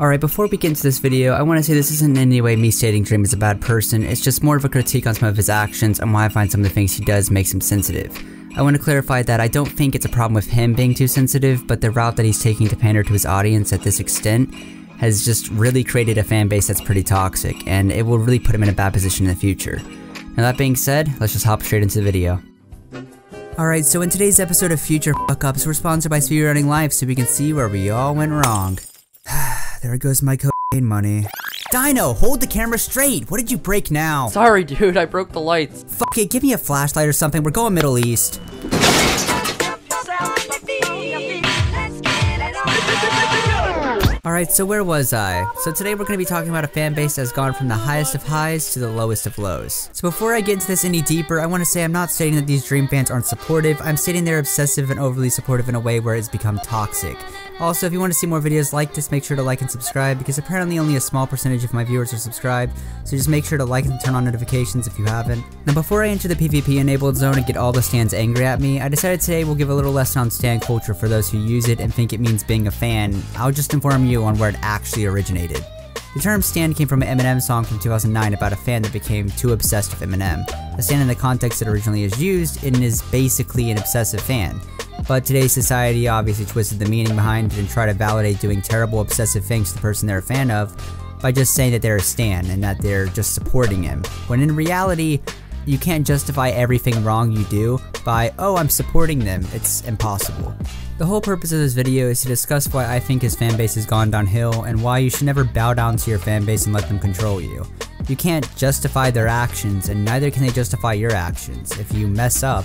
Alright, before we get into this video, I want to say this isn't in any way me stating Dream is a bad person, it's just more of a critique on some of his actions and why I find some of the things he does makes him sensitive. I want to clarify that I don't think it's a problem with him being too sensitive, but the route that he's taking to pander to his audience at this extent has just really created a fan base that's pretty toxic, and it will really put him in a bad position in the future. Now that being said, let's just hop straight into the video. Alright, so in today's episode of Future Fuckups, we're sponsored by Speedrunning Live, so we can see where we all went wrong. There goes my cocaine money. Dino, hold the camera straight! What did you break now? Sorry dude, I broke the lights. Fuck it, give me a flashlight or something, we're going Middle East. Alright, so where was I? So today we're going to be talking about a fan base that's gone from the highest of highs to the lowest of lows. So before I get into this any deeper, I want to say I'm not stating that these Dream fans aren't supportive, I'm stating they're obsessive and overly supportive in a way where it's become toxic. Also, if you want to see more videos like this, make sure to like and subscribe, because apparently only a small percentage of my viewers are subscribed, so just make sure to like and turn on notifications if you haven't. Now before I enter the PvP enabled zone and get all the stans angry at me, I decided today we'll give a little lesson on stan culture for those who use it and think it means being a fan. I'll just inform you on where it actually originated. The term stan came from an Eminem song from 2009 about a fan that became too obsessed with Eminem. A stan in the context it originally is used, it is basically an obsessive fan. But today's society obviously twisted the meaning behind it and tried to validate doing terrible obsessive things to the person they're a fan of by just saying that they're a stan and that they're just supporting him. When in reality, you can't justify everything wrong you do by, oh, I'm supporting them. It's impossible. The whole purpose of this video is to discuss why I think his fanbase has gone downhill and why you should never bow down to your fanbase and let them control you. You can't justify their actions and neither can they justify your actions. If you mess up,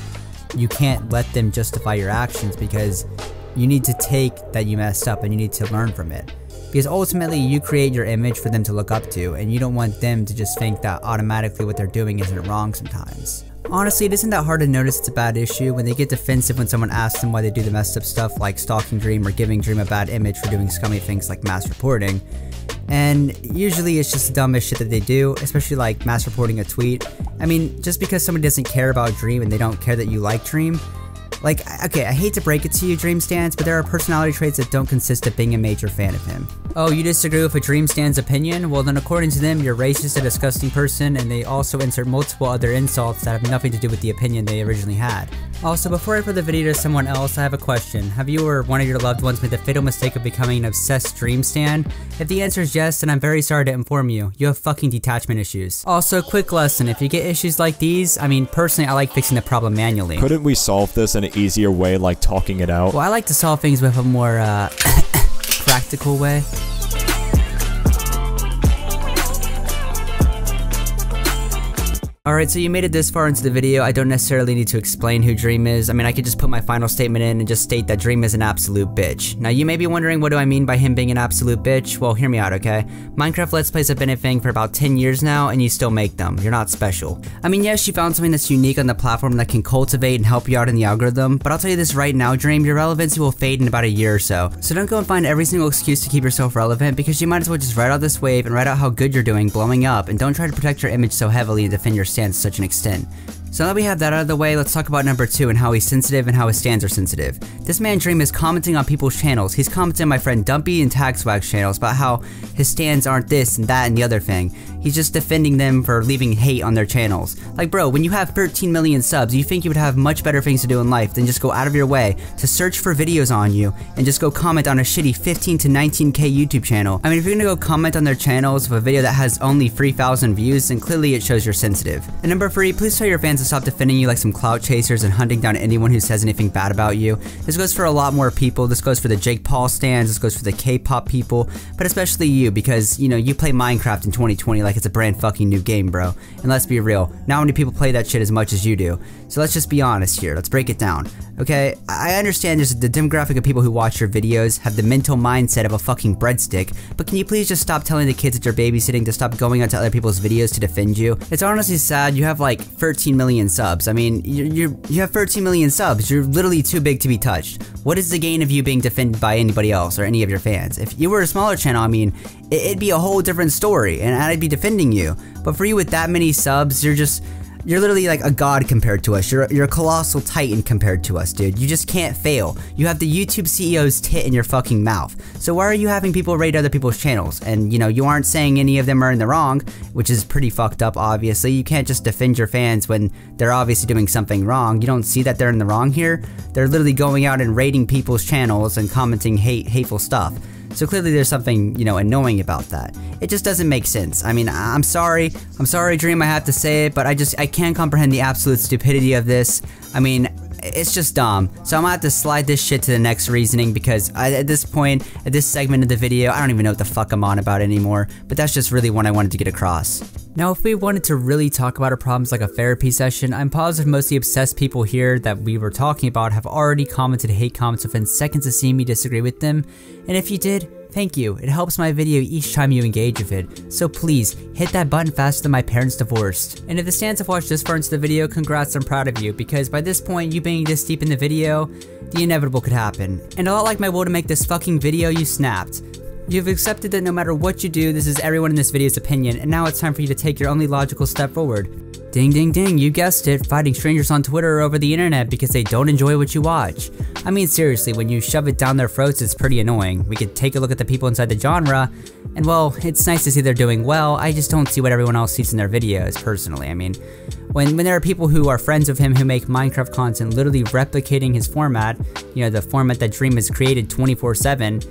you can't let them justify your actions because you need to take that you messed up and you need to learn from it. Because ultimately you create your image for them to look up to and you don't want them to just think that automatically what they're doing isn't wrong sometimes. Honestly, it isn't that hard to notice it's a bad issue when they get defensive when someone asks them why they do the messed up stuff like stalking Dream or giving Dream a bad image for doing scummy things like mass reporting. And usually it's just the dumbest shit that they do, especially like mass reporting a tweet. I mean, just because somebody doesn't care about Dream and they don't care that you like Dream, like, okay, I hate to break it to you, Dream stans, but there are personality traits that don't consist of being a major fan of him. Oh, you disagree with a Dream stan's opinion? Well then according to them, you're racist, a disgusting person, and they also insert multiple other insults that have nothing to do with the opinion they originally had. Also, before I put the video to someone else, I have a question. Have you or one of your loved ones made the fatal mistake of becoming an obsessed Dream stan? If the answer is yes, then I'm very sorry to inform you. You have fucking detachment issues. Also, quick lesson, if you get issues like these, I mean, personally, I like fixing the problem manually. Couldn't we solve this in a easier way, like talking it out? Well, I like to solve things with a more practical way. Alright, so you made it this far into the video. I don't necessarily need to explain who Dream is. I mean, I could just put my final statement in and just state that Dream is an absolute bitch. Now, you may be wondering, what do I mean by him being an absolute bitch? Well, hear me out, okay? Minecraft Let's Plays have been a thing for about 10 years now, and you still make them. You're not special. I mean, yes, you found something that's unique on the platform that can cultivate and help you out in the algorithm, but I'll tell you this right now, Dream, your relevancy will fade in about a year or so. So don't go and find every single excuse to keep yourself relevant, because you might as well just ride out this wave and ride out how good you're doing, blowing up, and don't try to protect your image so heavily and defend your stans to such an extent. So now that we have that out of the way, let's talk about number 2 and how he's sensitive and how his stans are sensitive. This man Dream is commenting on people's channels. He's commenting on my friend Dumpy and Tagswag's channels about how his stans aren't this and that and the other thing. He's just defending them for leaving hate on their channels. Like bro, when you have 13 million subs, you think you would have much better things to do in life than just go out of your way to search for videos on you and just go comment on a shitty 15 to 19k YouTube channel. I mean, if you're gonna go comment on their channels with a video that has only 3,000 views, then clearly it shows you're sensitive. And number 3, please tell your fans to stop defending you like some clout chasers and hunting down anyone who says anything bad about you. This goes for a lot more people. This goes for the Jake Paul stans, this goes for the K-pop people, but especially you, because you know, you play Minecraft in 2020 like it's a brand fucking new game, bro. And let's be real, not many people play that shit as much as you do. So let's just be honest here, let's break it down. Okay, I understand there's the demographic of people who watch your videos have the mental mindset of a fucking breadstick, but can you please just stop telling the kids that you're babysitting to stop going onto other people's videos to defend you? It's honestly sad, you have like 13 million subs. I mean, you have 13 million subs, you're literally too big to be touched. What is the gain of you being defended by anybody else or any of your fans? If you were a smaller channel, I mean, it'd be a whole different story and I'd be defending you. But for you with that many subs, you're just You're literally like a god compared to us. You're a colossal titan compared to us, dude. You just can't fail. You have the YouTube CEO's tit in your fucking mouth. So why are you having people raid other people's channels? And, you know, you aren't saying any of them are in the wrong, which is pretty fucked up, obviously. You can't just defend your fans when they're obviously doing something wrong. You don't see that they're in the wrong here. They're literally going out and raiding people's channels and commenting hateful stuff. So clearly there's something, you know, annoying about that. It just doesn't make sense. I mean, I'm sorry, Dream, I have to say it, but I can't comprehend the absolute stupidity of this. I mean, it's just dumb. So I'm gonna have to slide this shit to the next reasoning, because at this point, at this segment of the video, I don't even know what the fuck I'm on about anymore, but that's just really what I wanted to get across. Now, if we wanted to really talk about our problems like a therapy session, I'm positive most of the obsessed people here that we were talking about have already commented hate comments within seconds of seeing me disagree with them, and if you did, thank you. It helps my video each time you engage with it. So please, hit that button faster than my parents divorced. And if the stands have watched this far into the video, congrats, I'm proud of you, because by this point, you being this deep in the video, the inevitable could happen. And a lot like my will to make this fucking video, you snapped. You've accepted that no matter what you do, this is everyone in this video's opinion, and now it's time for you to take your only logical step forward. Ding ding ding, you guessed it, fighting strangers on Twitter or over the internet because they don't enjoy what you watch. I mean, seriously, when you shove it down their throats, it's pretty annoying. We could take a look at the people inside the genre, and well, it's nice to see they're doing well. I just don't see what everyone else sees in their videos, personally. I mean, when there are people who are friends of him who make Minecraft content literally replicating his format, you know, the format that Dream has created 24/7,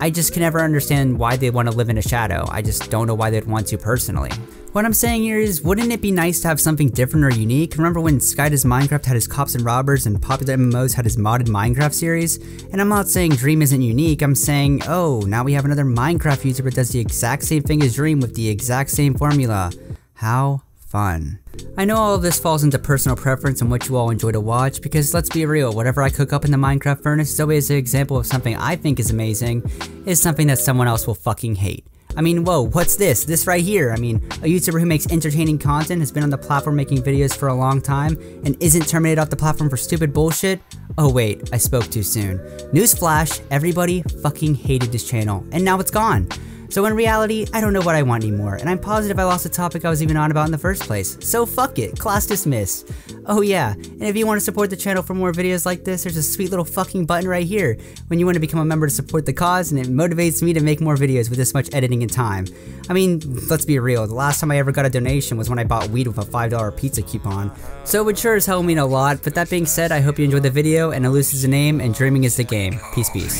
I just can never understand why they want to live in a shadow. I just don't know why they'd want to personally. What I'm saying here is, wouldn't it be nice to have something different or unique? Remember when Sky Does Minecraft had his cops and robbers and Popular MMOs had his modded Minecraft series? And I'm not saying Dream isn't unique, I'm saying, oh, now we have another Minecraft user that does the exact same thing as Dream with the exact same formula. How fun. I know all of this falls into personal preference and what you all enjoy to watch, because let's be real, whatever I cook up in the Minecraft furnace is always an example of something I think is amazing, is something that someone else will fucking hate. I mean, whoa, what's this? This right here. I mean, a YouTuber who makes entertaining content, has been on the platform making videos for a long time, and isn't terminated off the platform for stupid bullshit? Oh wait, I spoke too soon. Newsflash, everybody fucking hated this channel, and now it's gone. So in reality, I don't know what I want anymore, and I'm positive I lost the topic I was even on about in the first place. So fuck it, class dismissed. Oh yeah, and if you want to support the channel for more videos like this, there's a sweet little fucking button right here when you want to become a member to support the cause, and it motivates me to make more videos with this much editing and time. I mean, let's be real, the last time I ever got a donation was when I bought weed with a $5 pizza coupon. So it would sure as hell mean a lot, but that being said, I hope you enjoyed the video, and Elusive is the name, and Dreaming is the game. Peace, peace.